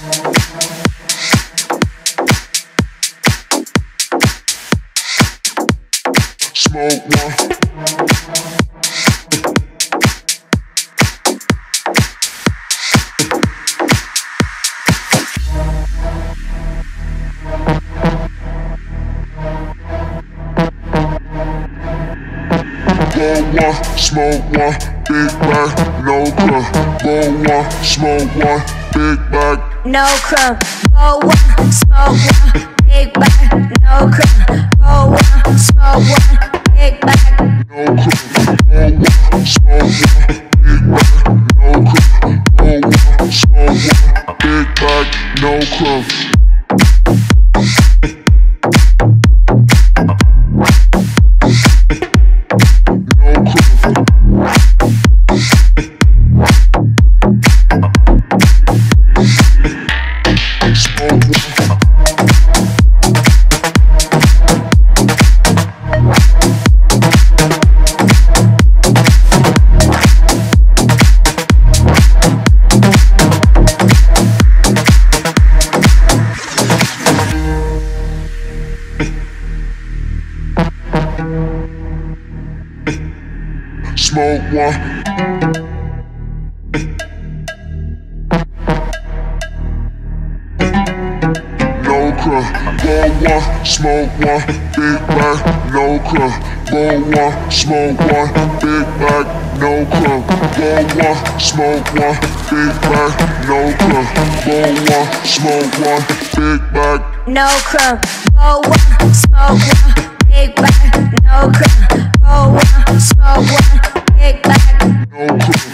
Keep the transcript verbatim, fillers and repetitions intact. Smoke one. Roll one, smoke one, big bag, no crumb. Roll one, smoke one, big bag, no crumb. Roll one, smoke one, big bag, no crumb. Roll one, smoke one, big bag, no crumb. Roll one, smoke one, big bag, no crumb. Roll one, smoke one, big bag, no crumb. Smoke one. No crumb. Roll one, smoke one, big bag, no crumb. Roll one, smoke one, big bag, no crumb. Roll one, smoke one, big bag, no crumb. Roll one, smoke one, big bag, no crumb. Roll one, smoke one, big bag, no crumb. Roll one, smoke one, big bag, no crumb.